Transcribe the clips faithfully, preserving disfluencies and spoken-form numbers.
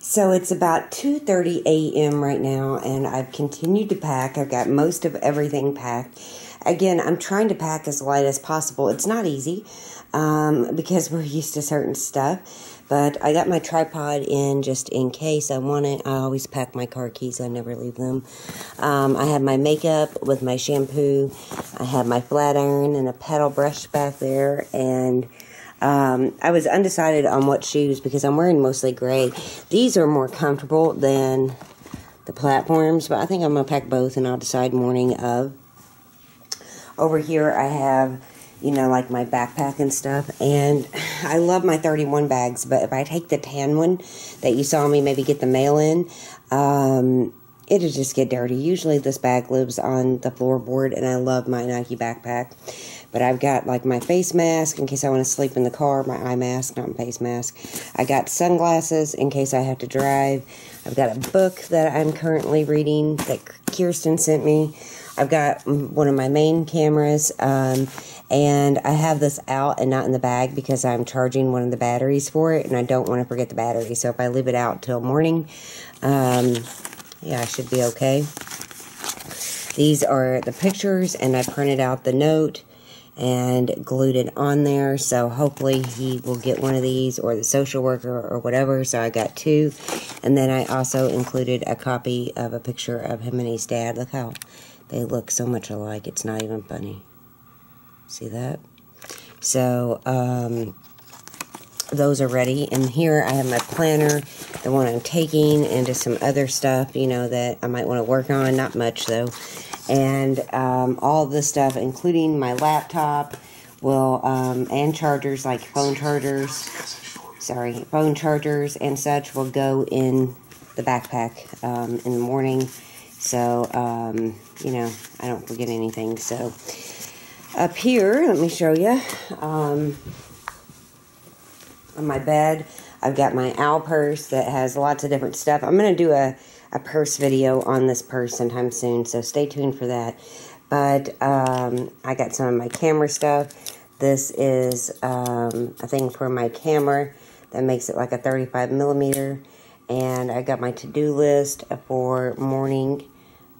So it's about two thirty a m right now, and I've continued to pack. I've got most of everything packed. Again, I'm trying to pack as light as possible. It's not easy um, because we're used to certain stuff, but I got my tripod in just in case I want it. I always pack my car keys. I never leave them. Um, I have my makeup with my shampoo. I have my flat iron and a paddle brush back there, and Um, I was undecided on what shoes because I'm wearing mostly gray. These are more comfortable than the platforms, but I think I'm going to pack both and I'll decide morning of. Over here I have, you know, like my backpack and stuff. And I love my thirty-one bags, but if I take the tan one that you saw me maybe get the mail in, um, it'll just get dirty. Usually this bag lives on the floorboard, and I love my Nike backpack. But I've got, like, my face mask in case I want to sleep in the car, my eye mask, not my face mask. I got sunglasses in case I have to drive. I've got a book that I'm currently reading that Kirsten sent me. I've got one of my main cameras, um, and I have this out and not in the bag because I'm charging one of the batteries for it, and I don't want to forget the battery. So if I leave it out till morning, um, yeah, I should be okay. These are the pictures, and I printed out the note and glued it on there, so hopefully he will get one of these, or the social worker, or whatever. So I got two, and then I also included a copy of a picture of him and his dad. Look how they look so much alike, it's not even funny. See that? So um those are ready, and here I have my planner, the one I'm taking, and just some other stuff, you know, that I might want to work on. Not much though. And um, all this stuff, including my laptop, will um, and chargers, like phone chargers, sorry, phone chargers and such, will go in the backpack um, in the morning. So, um, you know, I don't forget anything. So, up here, let me show you. Um, on my bed, I've got my owl purse that has lots of different stuff. I'm going to do a a purse video on this purse sometime soon, so stay tuned for that. But um, I got some of my camera stuff. This is um, a thing for my camera that makes it like a thirty-five millimeter, and I got my to-do list for morning,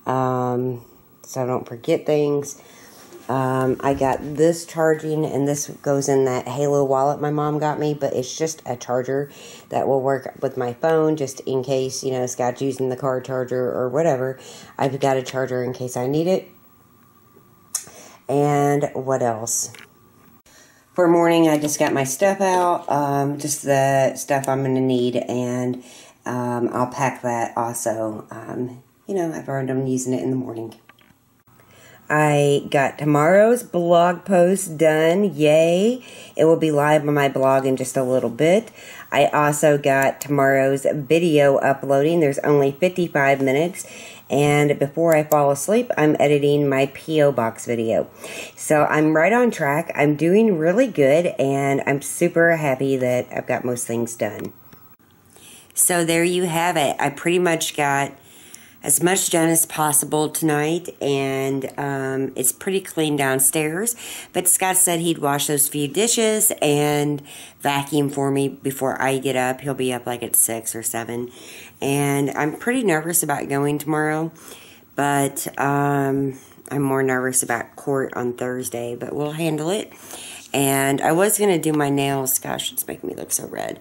um, so I don't forget things. Um, I got this charging, and this goes in that Halo wallet my mom got me, but it's just a charger that will work with my phone just in case, you know, Scott's using the car charger or whatever. I've got a charger in case I need it. And what else? For morning, I just got my stuff out, um, just the stuff I'm going to need, and um, I'll pack that also. Um, you know, I've already been using it in the morning. I got tomorrow's blog post done. Yay. It will be live on my blog in just a little bit. I also got tomorrow's video uploading. There's only fifty-five minutes. And before I fall asleep, I'm editing my P O Box video. So I'm right on track. I'm doing really good, and I'm super happy that I've got most things done. So there you have it. I pretty much got as much done as possible tonight, and um, it's pretty clean downstairs, but Scott said he'd wash those few dishes and vacuum for me before I get up. He'll be up like at six or seven, and I'm pretty nervous about going tomorrow, but um, I'm more nervous about court on Thursday, but we'll handle it. And I was going to do my nails. Gosh, it's making me look so red,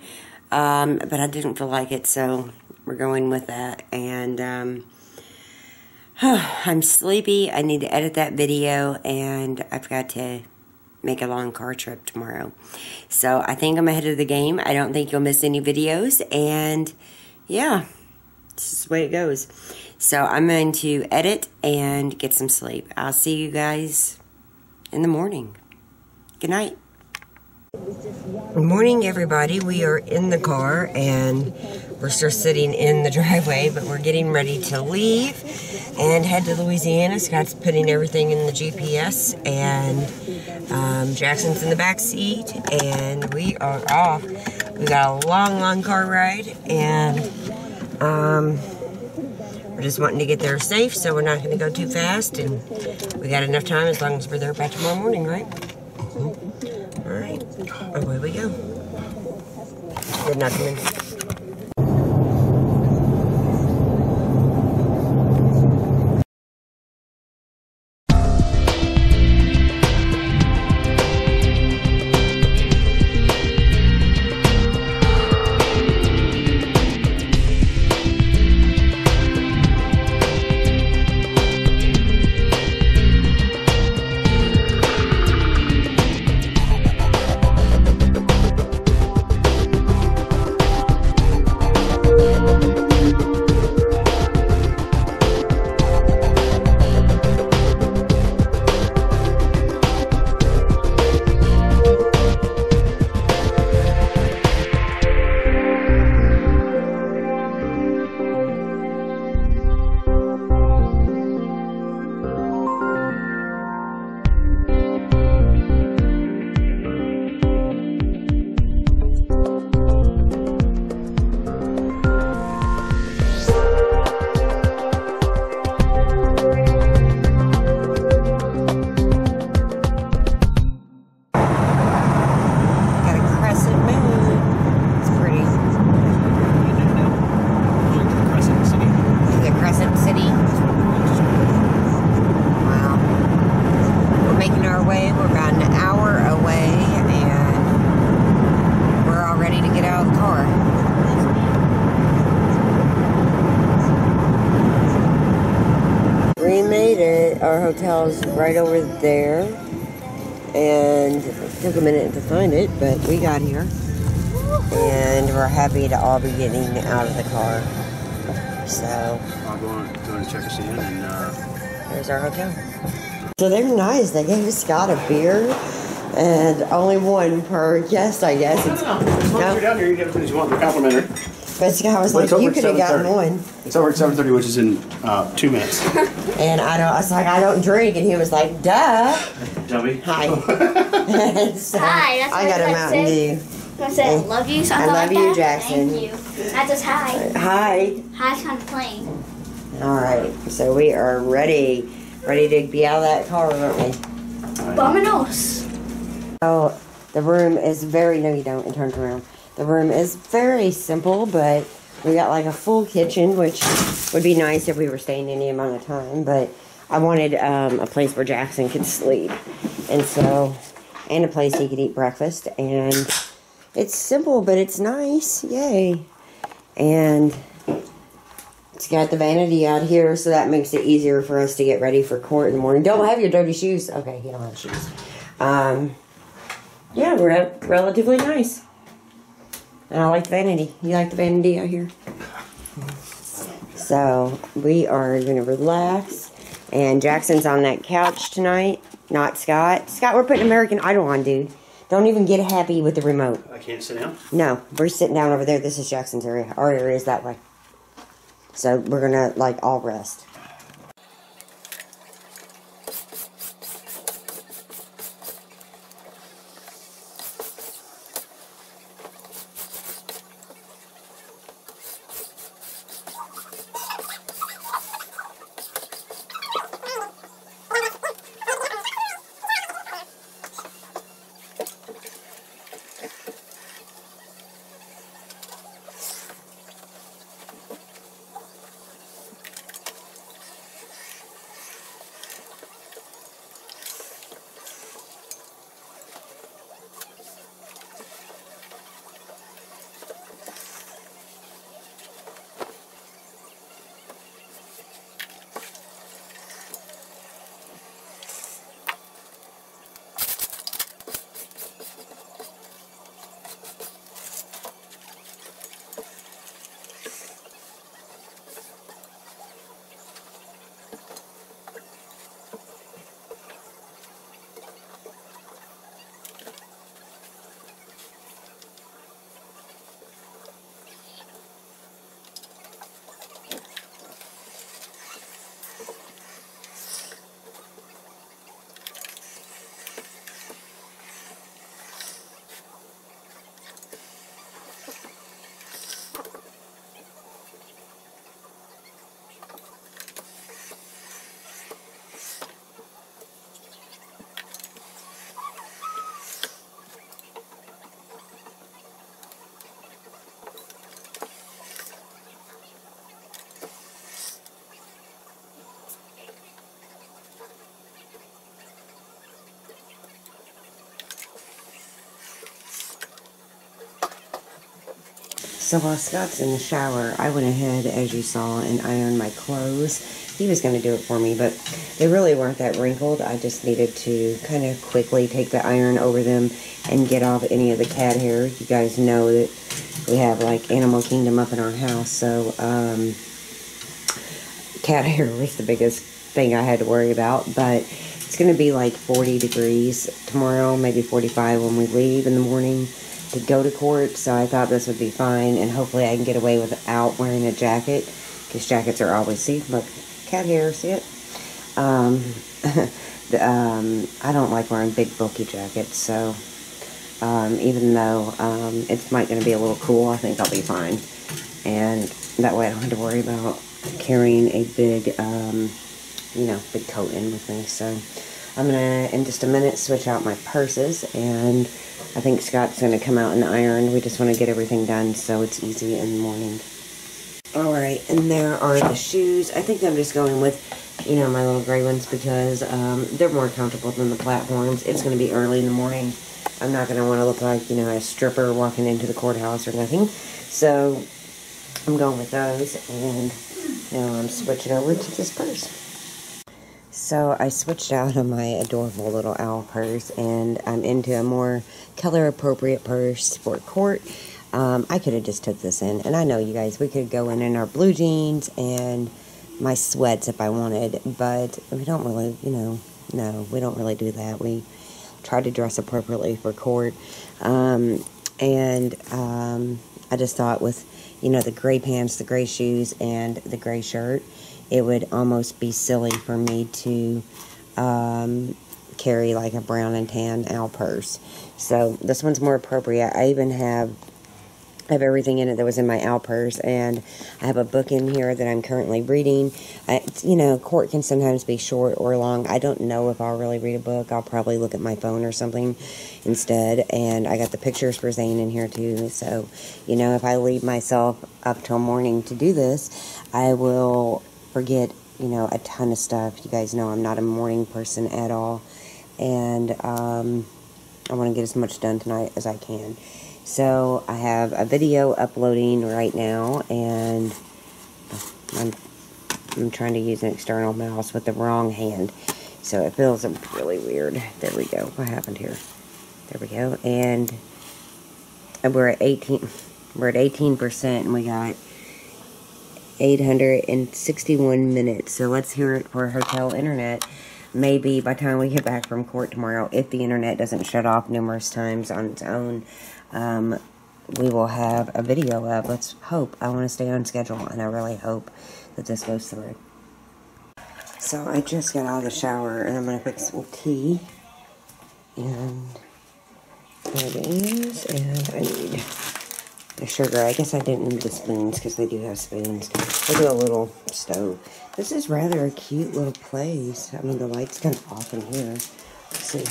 um, but I didn't feel like it, so we're going with that. And um, oh, I'm sleepy. I need to edit that video, and I've got to make a long car trip tomorrow. So I think I'm ahead of the game. I don't think you'll miss any videos, and yeah, this is the way it goes. So I'm going to edit and get some sleep. I'll see you guys in the morning. Good night. Good morning, everybody. We are in the car, and we're still sitting in the driveway, but we're getting ready to leave and head to Louisiana. Scott's putting everything in the G P S, and um, Jackson's in the back seat, and we are off. We got a long, long car ride, and um, We're just wanting to get there safe, so we're not going to go too fast, and we got enough time as long as we're there by tomorrow morning, right? Mm-hmm. All right, away we go. Did not come in. Our hotel's right over there, and it took a minute to find it, but we got here, and we're happy to all be getting out of the car. So I'm going to, going to check us in, and uh, there's our hotel. So they're nice. They gave Scott a beer, and only one per guest, I guess. It's, no, no, no. You're down here, you get what you want. They're complimentary. But Scott was like, you could have gotten one. It's over at seven thirty, which is in uh, two minutes. And I, don't, I was like, I don't drink. And he was like, duh. Dummy. Hi. So hi. That's I got him out and you. I said, I love you. So I, I love like you, that. Jackson. Thank you. I just hi. Hi. Hi, I'm playing. All right. So we are ready. Ready to be out of that car, aren't we? Vamanos. Oh, the room is very, no, you don't. It turns around. The room is very simple, but we got like a full kitchen, which would be nice if we were staying any amount of time. But I wanted um, a place where Jackson could sleep, and so and a place he could eat breakfast. And it's simple, but it's nice, yay! And it's got the vanity out here, so that makes it easier for us to get ready for court in the morning. Don't have your dirty shoes. Okay, he don't have shoes. Um, yeah, we're relatively nice. And I like the vanity. You like the vanity out here? So, we are going to relax. And Jackson's on that couch tonight. Not Scott. Scott, we're putting American Idol on, dude. Don't even get happy with the remote. I can't sit down? No. We're sitting down over there. This is Jackson's area. Our area is that way. So, we're going to, like, all rest. So while Scott's in the shower, I went ahead, as you saw, and ironed my clothes. He was going to do it for me, but they really weren't that wrinkled. I just needed to kind of quickly take the iron over them and get off any of the cat hair. You guys know that we have, like, Animal Kingdom up in our house, so um, cat hair was the biggest thing I had to worry about, but it's going to be like forty degrees tomorrow, maybe forty-five when we leave in the morning to go to court, so I thought this would be fine, and hopefully I can get away without wearing a jacket, because jackets are always, see, look, cat hair, see it? Um, the, um, I don't like wearing big, bulky jackets, so um, even though um, it's might going to be a little cool, I think I'll be fine, and that way I don't have to worry about carrying a big, um, you know, big coat in with me. So I'm gonna in just a minute switch out my purses, and I think Scott's gonna come out and iron. We just want to get everything done so it's easy in the morning. All right, and there are the shoes. I think I'm just going with, you know, my little gray ones because um, they're more comfortable than the platforms. It's gonna be early in the morning. I'm not gonna want to look like, you know, a stripper walking into the courthouse or nothing. So I'm going with those, and now I'm switching over to this purse. So I switched out of my adorable little owl purse, and I'm into a more color-appropriate purse for court. Um, I could have just took this in, and I know, you guys, we could go in in our blue jeans and my sweats if I wanted, but we don't really, you know, no, we don't really do that. We try to dress appropriately for court, um, and um, I just thought with, you know, the gray pants, the gray shoes, and the gray shirt, it would almost be silly for me to um, carry like a brown and tan owl purse. So this one's more appropriate. I even have, I have everything in it that was in my owl purse, and I have a book in here that I'm currently reading. I, you know, court can sometimes be short or long. I don't know if I'll really read a book. I'll probably look at my phone or something instead. And I got the pictures for Zane in here too. So, you know, if I leave myself up till morning to do this, I will forget, you know, a ton of stuff. You guys know I'm not a morning person at all, and um, I want to get as much done tonight as I can. So I have a video uploading right now, and I'm, I'm trying to use an external mouse with the wrong hand, so it feels really weird. There we go. What happened here? There we go. And we're at eighteen. We're at eighteen percent, and we got eight hundred sixty-one minutes, so let's hear it for hotel internet. Maybe by the time we get back from court tomorrow, if the internet doesn't shut off numerous times on its own, um, we will have a video up. Let's hope. I want to stay on schedule, and I really hope that this goes through. So I just got out of the shower, and I'm going to fix some tea, and there it is, and I need the sugar. I guess I didn't need the spoons because they do have spoons. Look at a little stove. This is rather a cute little place. I mean, the light's kind of off in here. Let's see.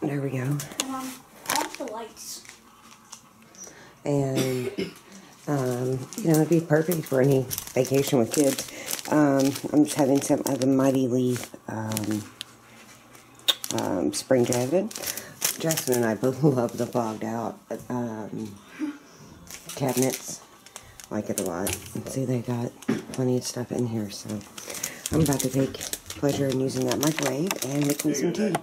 There we go. Mom, I like the lights. And, um, you know, it'd be perfect for any vacation with kids. Um, I'm just having some of the Mighty Leaf um, um, Spring Jasmine. Jackson and I both love the fogged out um, cabinets. Like it a lot. And see, they got plenty of stuff in here, so I'm about to take pleasure in using that microwave and making some tea.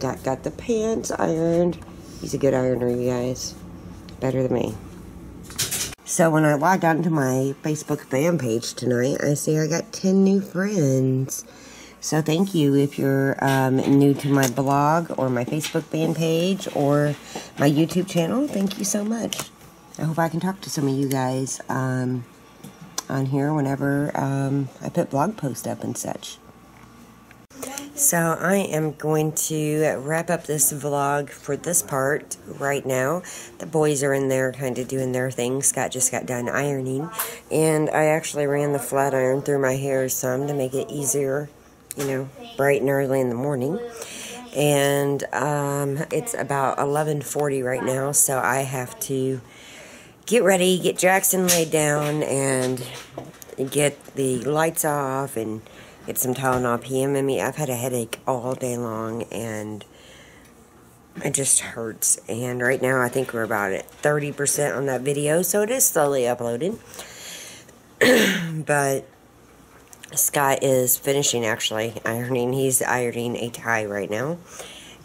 got, got the pants ironed. He's a good ironer, you guys. Better than me. So when I logged onto my Facebook fan page tonight, I see I got ten new friends. So thank you if you're um, new to my blog or my Facebook fan page or my YouTube channel. Thank you so much. I hope I can talk to some of you guys um, on here whenever um, I put blog posts up and such. So I am going to wrap up this vlog for this part right now. The boys are in there kind of doing their thing. Scott just got done ironing. And I actually ran the flat iron through my hair some to make it easier, you know, bright and early in the morning. And um, it's about eleven forty right now, so I have to get ready, get Jackson laid down, and get the lights off and get some Tylenol P M in me. I've had a headache all day long, and it just hurts. And right now, I think we're about at thirty percent on that video, so it is slowly uploaded. But Scott is finishing, actually, ironing. He's ironing a tie right now.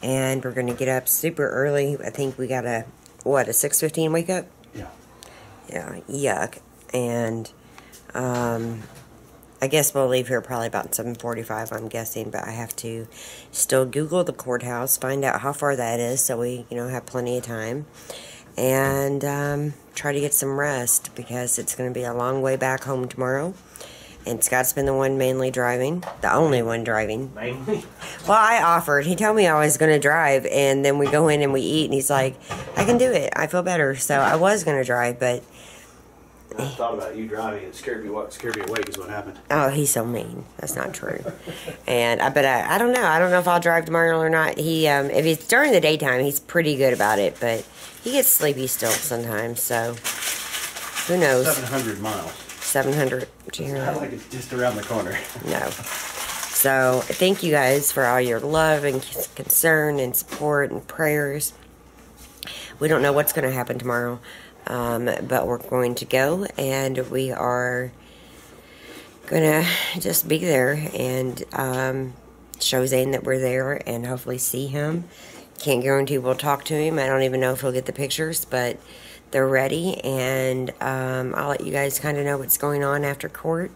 And we're going to get up super early. I think we got a, what, a six fifteen wake up? Yeah. Yeah, yuck. And, um... I guess we'll leave here probably about seven forty-five, I'm guessing, but I have to still Google the courthouse, find out how far that is so we, you know, have plenty of time, and um, try to get some rest because it's going to be a long way back home tomorrow, and Scott's been the one mainly driving, the only one driving. Mainly? Well, I offered. He told me I was going to drive, and then we go in and we eat, and he's like, I can do it. I feel better. So I was going to drive, but I thought about you driving. It scared me. What scared me away is what happened. Oh, he's so mean. That's not true. And I bet I, I don't know. I don't know if I'll drive tomorrow or not. He, um, if it's during the daytime, he's pretty good about it. But he gets sleepy still sometimes. So who knows? Seven hundred miles. Seven hundred. Do you hear that? It's not like it's just around the corner. No. So thank you guys for all your love and concern and support and prayers. We don't know what's going to happen tomorrow. Um, but we're going to go, and we are gonna just be there and um, show Zane that we're there and hopefully see him. Can't guarantee we'll talk to him. I don't even know if he'll get the pictures, but they're ready, and um, I'll let you guys kind of know what's going on after court.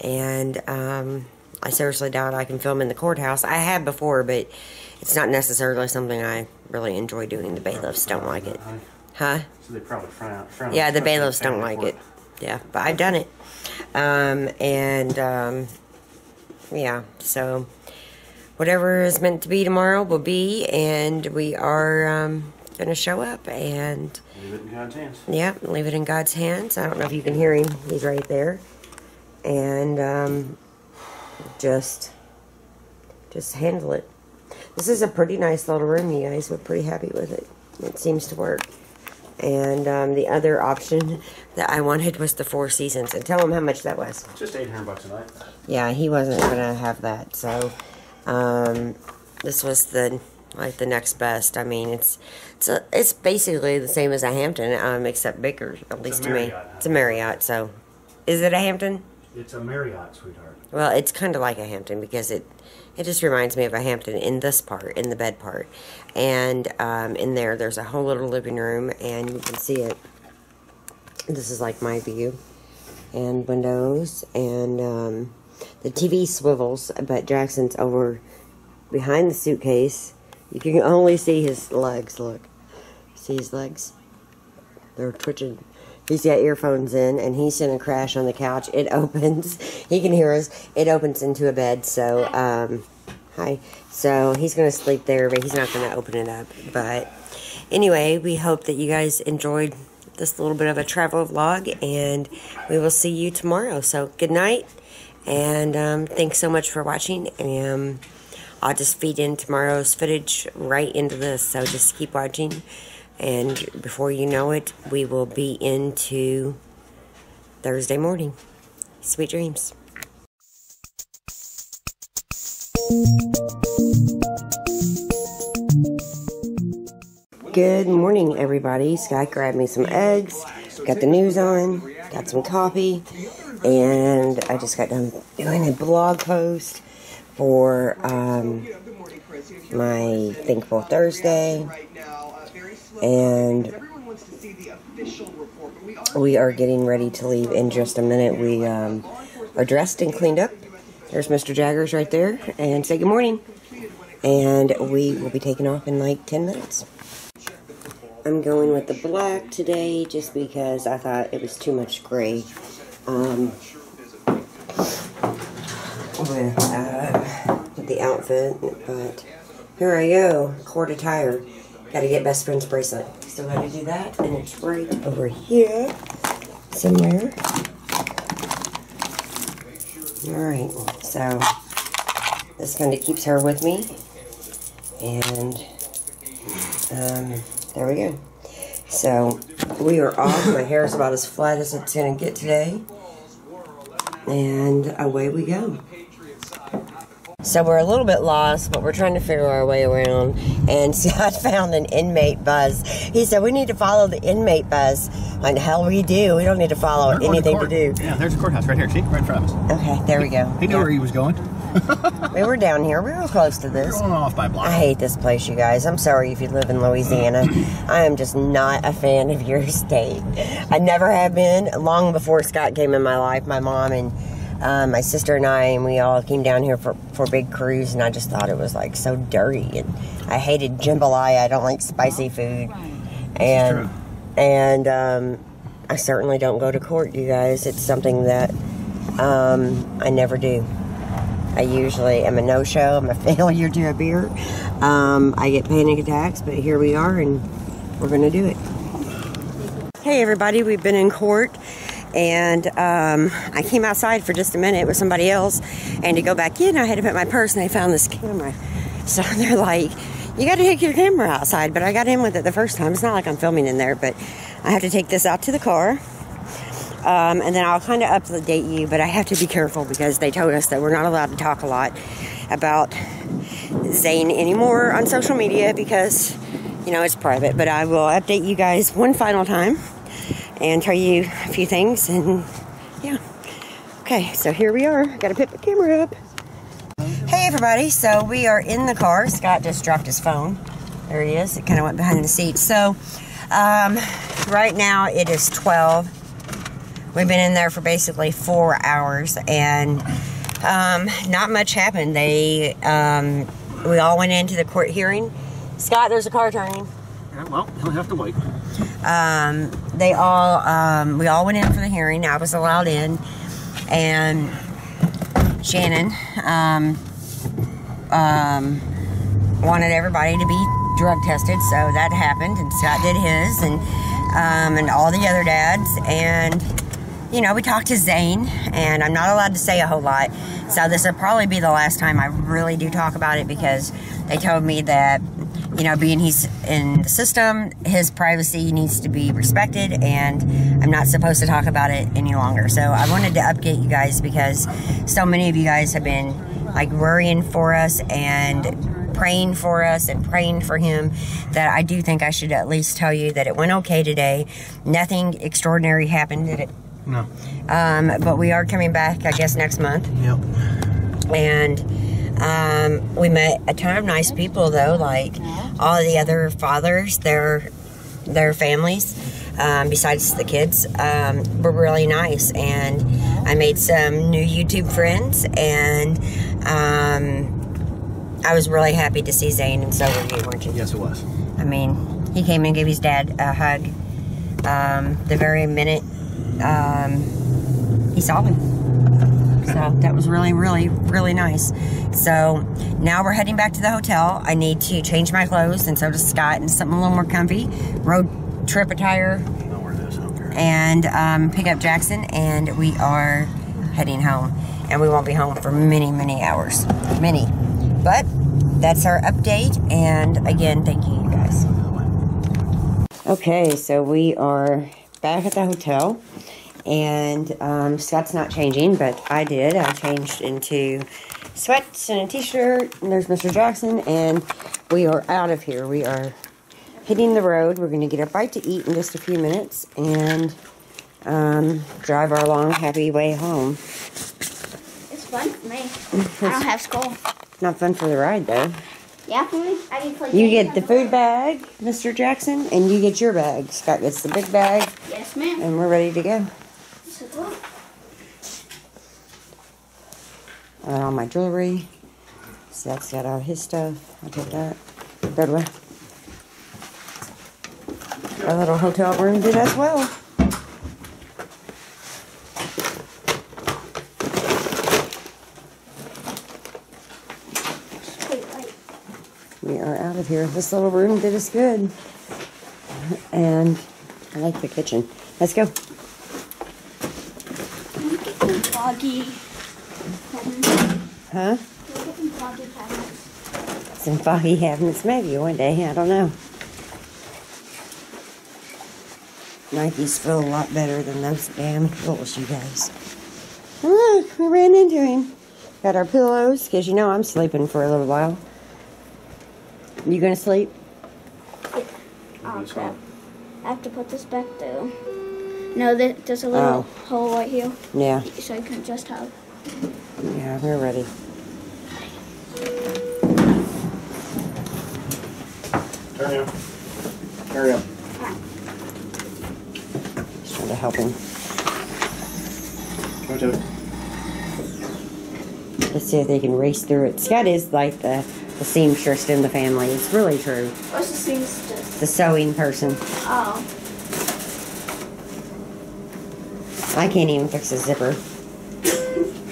And um, I seriously doubt I can film in the courthouse. I have before, but it's not necessarily something I really enjoy doing. The bailiffs don't like it. Huh? So they probably front out, front yeah, the bailiffs don't like it. Yeah, but I've done it. Um, and, um, yeah, so whatever is meant to be tomorrow will be, and we are um, going to show up. And leave it in God's hands. Yeah, leave it in God's hands. I don't know if you can hear him. He's right there. And um, just, just handle it. This is a pretty nice little room, you guys. We're pretty happy with it. It seems to work. And um, the other option that I wanted was the Four Seasons. And tell him how much that was. Just eight hundred bucks a night. Yeah, he wasn't going to have that. So um, this was the like the next best. I mean, it's it's, a, it's basically the same as a Hampton, um, except bigger, at least to me. It's a Marriott. So is it a Hampton? It's a Marriott, sweetheart. Well, it's kind of like a Hampton because it it just reminds me of a Hampton in this part, in the bed part. And um, in there, there's a whole little living room, and you can see it. This is like my view. And windows, and um, the T V swivels, but Jackson's over behind the suitcase. You can only see his legs, look. See his legs? They're twitching. He's got earphones in, and he's in a crash on the couch. It opens. He can hear us. It opens into a bed, so, um, hi. So, he's going to sleep there, but he's not going to open it up. But, anyway, we hope that you guys enjoyed this little bit of a travel vlog, and we will see you tomorrow. So, good night, and um, thanks so much for watching, and um, I'll just feed in tomorrow's footage right into this, so just keep watching. And before you know it, we will be into Thursday morning. Sweet dreams. Good morning, everybody. Scott grabbed me some eggs, got the news on, got some coffee, and I just got done doing a blog post for um, my Thankful Thursday, and we are getting ready to leave in just a minute. We um, are dressed and cleaned up. There's Mister Jaggers right there, and say good morning. And we will be taking off in like ten minutes. I'm going with the black today just because I thought it was too much gray. Um, with, uh, with the outfit, but here I go, cord attire. Gotta get best friend's bracelet. So how to do that, and it's right over here somewhere. Alright, so this kind of keeps her with me. And um, there we go. So we are off. My hair is about as flat as it's going to get today. And away we go. So we're a little bit lost, but we're trying to figure our way around. And see, I found an inmate buzz. He said, we need to follow the inmate buzz. Like, the hell we do. We don't need to follow we're anything to do. Yeah, there's a courthouse right here. See, right in front of us. Okay, there we go. He knew yeah. where he was going. We were down here. We were close to this. We're off by block. I hate this place, you guys. I'm sorry if you live in Louisiana. I am just not a fan of your state. I never have been. Long before Scott came in my life, my mom and Um, my sister and I, and we all came down here for, for a big cruise, and I just thought it was, like, so dirty. And I hated jambalaya. I don't like spicy food. And, and um, I certainly don't go to court, you guys. It's something that um, I never do. I usually am a no-show. I'm a failure to appear. Um, I get panic attacks, but here we are, and we're going to do it. Hey, everybody. We've been in court. And um, I came outside for just a minute with somebody else, and to go back in, I had to put my purse, and I found this camera. So they're like, you got to take your camera outside, but I got in with it the first time. It's not like I'm filming in there, but I have to take this out to the car, um, and then I'll kind of update you, but I have to be careful because they told us that we're not allowed to talk a lot about Zane anymore on social media because, you know, it's private, but I will update you guys one final time. And tell you a few things, and yeah. Okay, so here we are. Gotta pick the camera up. Hey, everybody. So we are in the car. Scott just dropped his phone. There he is. It kind of went behind the seat. So um, right now it is twelve. We've been in there for basically four hours, and um, not much happened. They um, we all went into the court hearing. Scott, there's a car turning. Yeah, well, he'll have to wait. Um, they all, um, we all went in for the hearing. I was allowed in, and Shannon, um, um, wanted everybody to be drug tested, so that happened, and Scott did his, and, um, and all the other dads, and, you know, we talked to Zane, and I'm not allowed to say a whole lot, so this will probably be the last time I really do talk about it, because they told me that, you know, being he's in the system, his privacy needs to be respected, and I'm not supposed to talk about it any longer. So I wanted to update you guys because so many of you guys have been, like, worrying for us and praying for us and praying for him, that I do think I should at least tell you that it went okay today. Nothing extraordinary happened, did it? No. Um, but we are coming back, I guess, next month. Yep. And Um, we met a ton of nice people, though, like all the other fathers, their their families, um, besides the kids, um, were really nice. And I made some new YouTube friends, and um, I was really happy to see Zane, and so were you, weren't you? Yes, it was. I mean, he came and gave his dad a hug um, the very minute um, he saw me. So that was really, really, really nice. So now we're heading back to the hotel. I need to change my clothes, and so does Scott, and something a little more comfy. Road trip attire. I'll wear this, I don't care. And um, pick up Jackson, and we are heading home. And we won't be home for many, many hours. Many. But that's our update, and again, thank you, you guys. Okay, so we are back at the hotel. And um, Scott's not changing, but I did. I changed into sweats and a t-shirt. And there's Mister Jackson, and we are out of here. We are hitting the road. We're going to get a bite to eat in just a few minutes and um, drive our long, happy way home. It's fun for me. It's I don't have school. Not fun for the ride, though. Yeah, I mean, play you get the food bag, Mister Jackson, and you get your bag. Scott gets the big bag. Yes, ma'am. And we're ready to go. I got all my jewelry. Seth's got all his stuff. I'll take that. Good one. Our little hotel room did as well. We are out of here. This little room did us good. And I like the kitchen. Let's go. Can we get some foggy cabinets? Huh? Can we get some foggy cabinets? Some foggy cabinets, maybe one day. I don't know. Nikes feel a lot better than those damn pillows, you guys. And look, we ran into him. Got our pillows, because you know I'm sleeping for a little while. You gonna sleep? Yeah. Oh crap! I have to put this back though. No, there's a little oh. hole right here. Yeah. So you can just hug. Yeah, we're ready. Hurry up! Hurry up! Just trying to help him. Go to it. Let's see if they can race through it. Scott is like the. The seamstress in the family. It's really true. What's the seamstress? The sewing person. Oh. I can't even fix a zipper.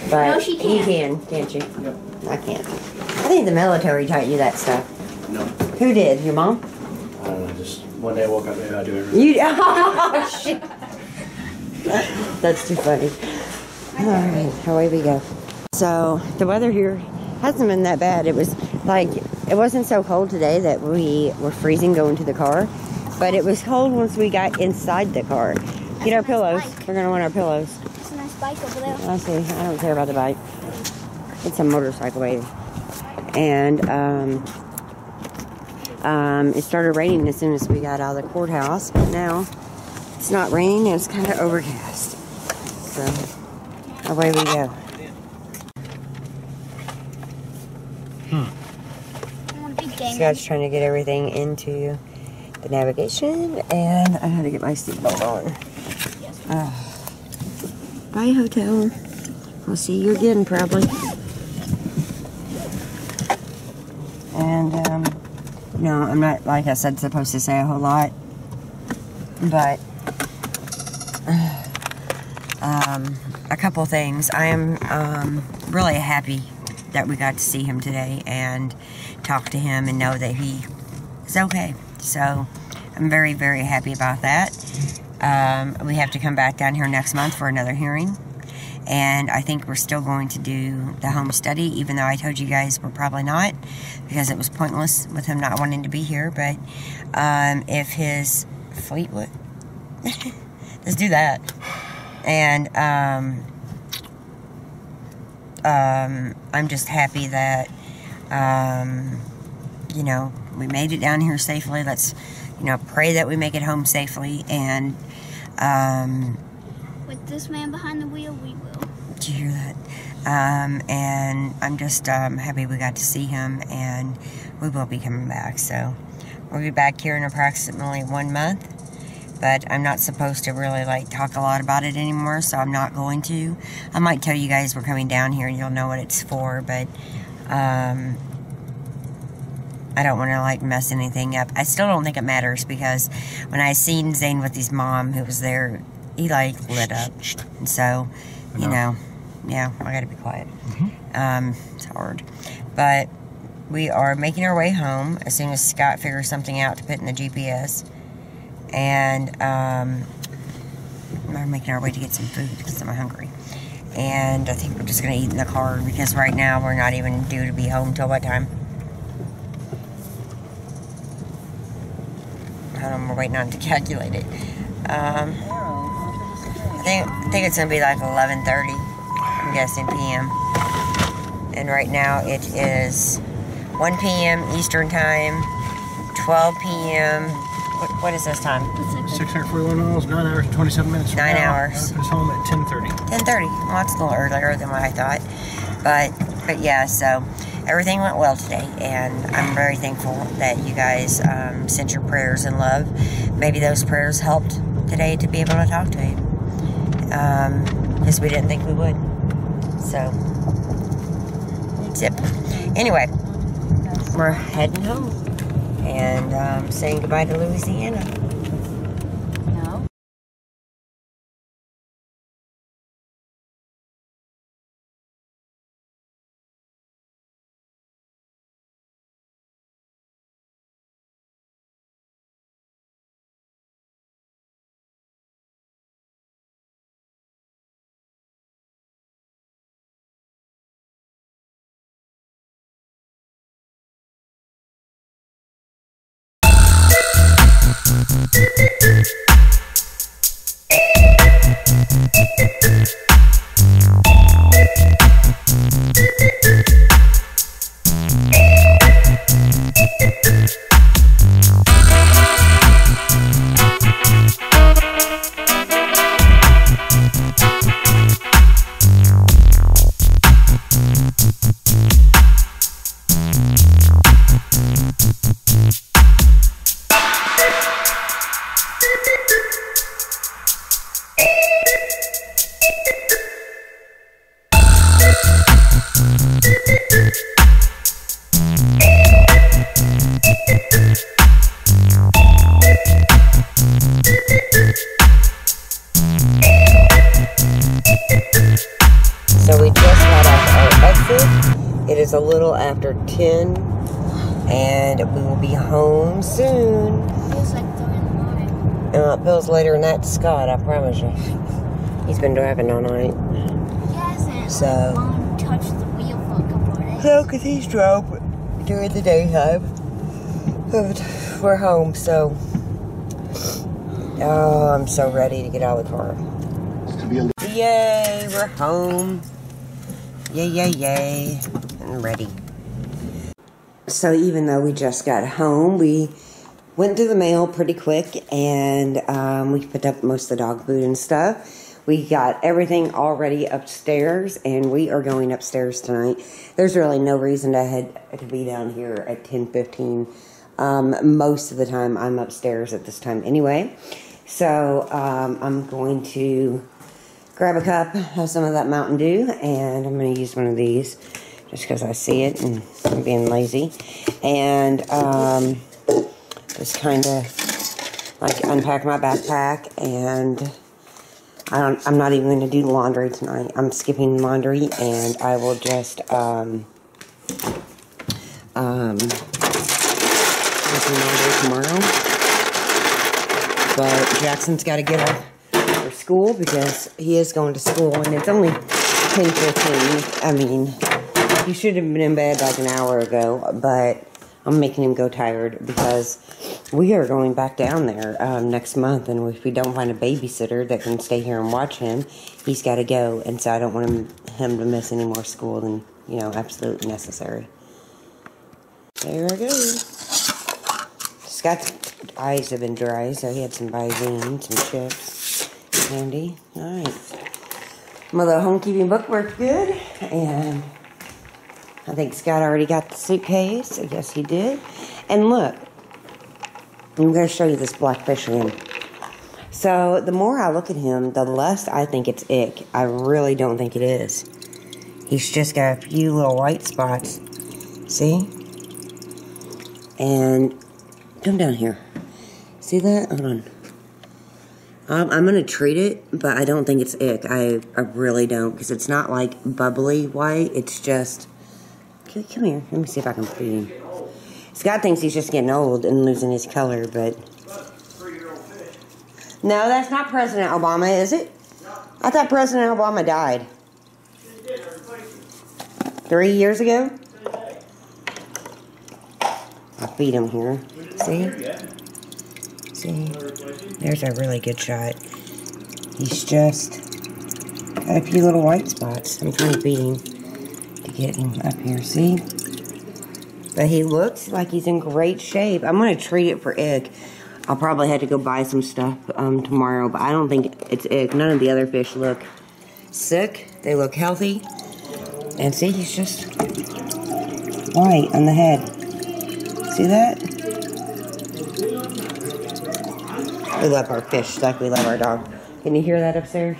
But no, she can. You can, can't you? No. I can't. I think the military taught you that stuff. No. Who did? Your mom? I don't know. Just one day I woke up and I do everything. You, oh, shit. That's too funny. All right. Away we go. So, the weather here hasn't been that bad. It was like, it wasn't so cold today that we were freezing going to the car, but it was cold once we got inside the car. That's Get our nice pillows. Bike. We're going to want our pillows. That's a nice bike over there. I see. I don't care about the bike. It's a motorcycle wave. And um, um, it started raining as soon as we got out of the courthouse, but now it's not raining. It's kind of overcast. So away we go. Scott's trying to get everything into the navigation, and I had to get my seatbelt on. Uh, bye, hotel. We'll see you again, probably. And, um, no, I'm not, like I said, supposed to say a whole lot, but uh, um, a couple things. I am um, really happy that we got to see him today and talk to him and know that he is okay. So I'm very, very happy about that. Um, we have to come back down here next month for another hearing. And I think we're still going to do the home study, even though I told you guys we're probably not, because it was pointless with him not wanting to be here. But um, if his fleet would, let's do that. And um, um, I'm just happy that Um, you know, we made it down here safely. Let's, you know, pray that we make it home safely. And um, with this man behind the wheel, we will. Did you hear that? Um, and I'm just um, happy we got to see him, and we will be coming back. So we'll be back here in approximately one month. But I'm not supposed to really, like, talk a lot about it anymore, so I'm not going to. I might tell you guys we're coming down here, and you'll know what it's for, but Um, I don't want to, like, mess anything up. I still don't think it matters, because when I seen Zane with his mom who was there, he, like, lit up. And so, you know, yeah, I got to be quiet. Mm-hmm. Um, it's hard. But we are making our way home as soon as Scott figures something out to put in the G P S. And um, we're making our way to get some food because I'm hungry. And I think we're just going to eat in the car, because right now we're not even due to be home till what time? I don't know, we're waiting on to calculate it. Um, I think I think it's going to be like eleven thirty, I'm guessing, p m And right now it is one p m Eastern Time, twelve p m What, what is this time? six hundred forty-one miles, nine hours and twenty-seven minutes. nine hours. It's home at ten thirty. ten thirty. Well, that's a little earlier than what I thought. But, but yeah, so everything went well today, and I'm very thankful that you guys um, sent your prayers and love. Maybe those prayers helped today to be able to talk to him, um, because we didn't think we would. So, tip. Anyway, we're heading home and um, saying goodbye to Louisiana. A little after ten, and we will be home soon. Feels like three in the morning. Uh, it feels later, and that's Scott, I promise you. He's been driving all night. He hasn't. So, he won't touch the wheel for a couple of days. No, because he's drove during the daytime. We're home, so. Oh, I'm so ready to get out of the car. Yay, we're home. Yay, yay, yay. I'm ready. So even though we just got home, we went through the mail pretty quick, and um, we picked up most of the dog food and stuff. We got everything already upstairs, and we are going upstairs tonight. There's really no reason to head to be down here at ten fifteen. Um, most of the time, I'm upstairs at this time anyway. So um, I'm going to grab a cup, have some of that Mountain Dew, and I'm going to use one of these. Just because I see it and I'm being lazy. And um, just kind of like unpack my backpack. And I don't, I'm not even going to do laundry tonight. I'm skipping laundry, and I will just um, um, do some laundry tomorrow. But Jackson's got to get up for school because he is going to school, and it's only ten fifteen. I mean, he should have been in bed like an hour ago, but I'm making him go tired because we are going back down there um, next month, and if we don't find a babysitter that can stay here and watch him, he's got to go, and so I don't want him, him to miss any more school than, you know, absolutely necessary. There I go. Scott's eyes have been dry, so he had some Visine, some chips, candy. All right. My little homekeeping book worked good, and I think Scott already got the suitcase. Yes, he did. And look, I'm going to show you this blackfish limb. So the more I look at him, the less I think it's ick. I really don't think it is. He's just got a few little white spots. See? And come down here. See that? Hold on. Um, I'm going to treat it, but I don't think it's ick. I, I really don't, because it's not like bubbly white. It's just... Come here. Let me see if I can feed him. Scott thinks he's just getting old and losing his color, but... No, that's not President Obama, is it? I thought President Obama died. Three years ago? I'll feed him here. See? See? There's a really good shot. He's just got a few little white spots. I'm trying to feed him. Get him up here, see? But he looks like he's in great shape. I'm going to treat it for ick. I'll probably have to go buy some stuff um, tomorrow, but I don't think it's ick. None of the other fish look sick. They look healthy. And see, he's just white on the head. See that? We love our fish like we love our dog. Can you hear that upstairs?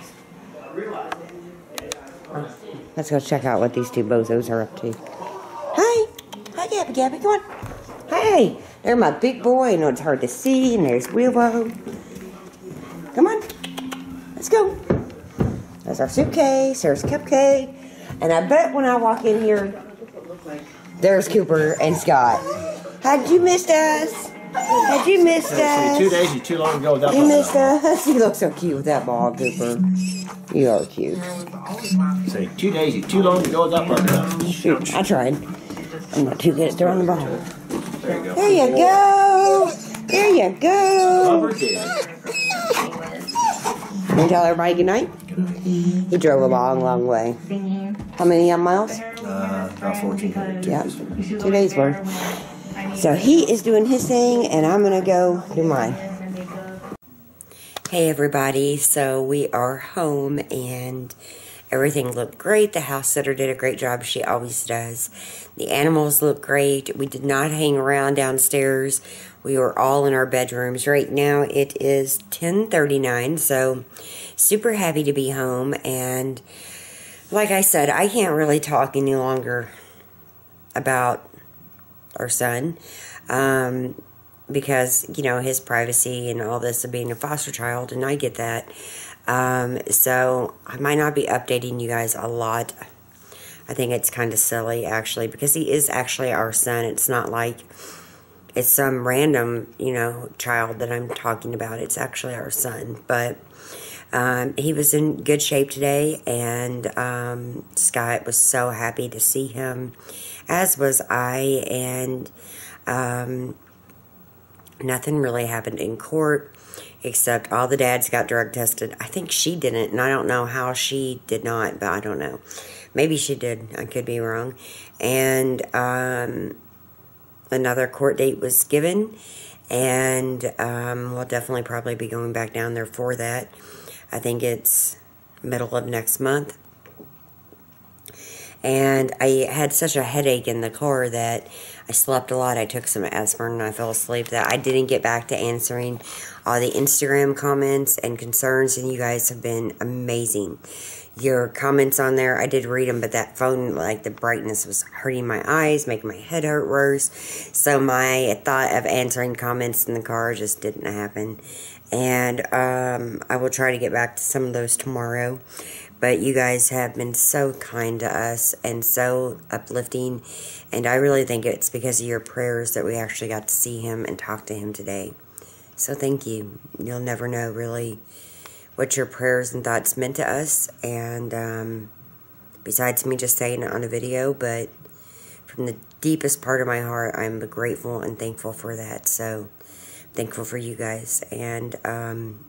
Oh, let's go check out what these two bozos are up to. Hi! Hi, Gabby Gabby, come on. Hey! They're my big boy. I know it's hard to see, and there's Willow. Come on. Let's go. There's our suitcase. There's Cupcake. And I bet when I walk in here, there's Cooper and Scott. How'd you miss us? How'd you miss us? Two days, you're too long ago without you missed us. You look so cute with that ball, Cooper. You are cute. Say, two days, you're too long ago without ball. Shoot, I tried. I'm not too good at throwing the ball. There you go. There you go. There you go. Can you tell everybody goodnight? He drove a long, long way. How many miles? Uh, about fourteen hundred. Yeah, two days worth. So he is doing his thing, and I'm going to go do mine. Hey, everybody. So we are home, and everything looked great. The house sitter did a great job. She always does. The animals look great. We did not hang around downstairs. We were all in our bedrooms. Right now it is ten thirty-nine, so super happy to be home. And like I said, I can't really talk any longer about our son um, because, you know, his privacy and all this of being a foster child, and I get that. Um, so I might not be updating you guys a lot. I think it's kind of silly, actually, because he is actually our son. It's not like it's some random, you know, child that I'm talking about. It's actually our son. But um, he was in good shape today, and um, Scott was so happy to see him, as was I. And um, nothing really happened in court, except all the dads got drug tested. I think she didn't, and I don't know how she did not, but I don't know. Maybe she did. I could be wrong. And um, another court date was given, and um, we'll definitely probably be going back down there for that. I think it's middle of next month. And I had such a headache in the car that I slept a lot. I took some aspirin and I fell asleep, that I didn't get back to answering all the Instagram comments and concerns, and you guys have been amazing. Your comments on there, I did read them, but that phone, like the brightness was hurting my eyes, making my head hurt worse. So my thought of answering comments in the car just didn't happen. And um, I will try to get back to some of those tomorrow. But you guys have been so kind to us and so uplifting. And I really think it's because of your prayers that we actually got to see him and talk to him today. So thank you. You'll never know really what your prayers and thoughts meant to us. And um, besides me just saying it on a video, but from the deepest part of my heart, I'm grateful and thankful for that. So I'm thankful for you guys. And um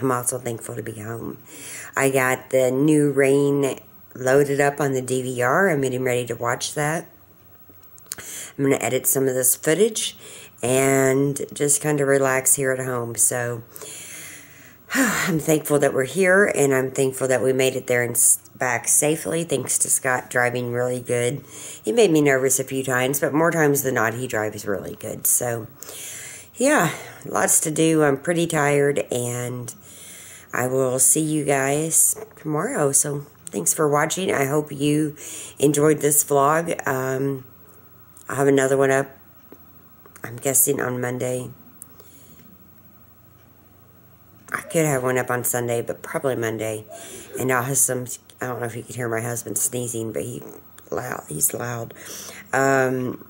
I'm also thankful to be home. I got the new Rain loaded up on the D V R. I'm getting ready to watch that. I'm going to edit some of this footage and just kind of relax here at home. So I'm thankful that we're here, and I'm thankful that we made it there and back safely. Thanks to Scott driving really good. He made me nervous a few times, but more times than not, he drives really good. So yeah, lots to do. I'm pretty tired, and I will see you guys tomorrow. So thanks for watching. I hope you enjoyed this vlog. Um, I'll have another one up, I'm guessing, on Monday. I could have one up on Sunday, but probably Monday. And I'll have some, I don't know if you can hear my husband sneezing, but he loud, he's loud. Um...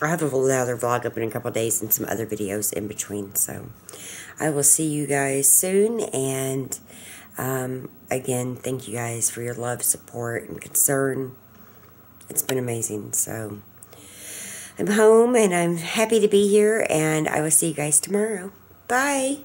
I have another vlog up in a couple days and some other videos in between. So I will see you guys soon. And um, again, thank you guys for your love, support, and concern. It's been amazing. So I'm home, and I'm happy to be here. And I will see you guys tomorrow. Bye.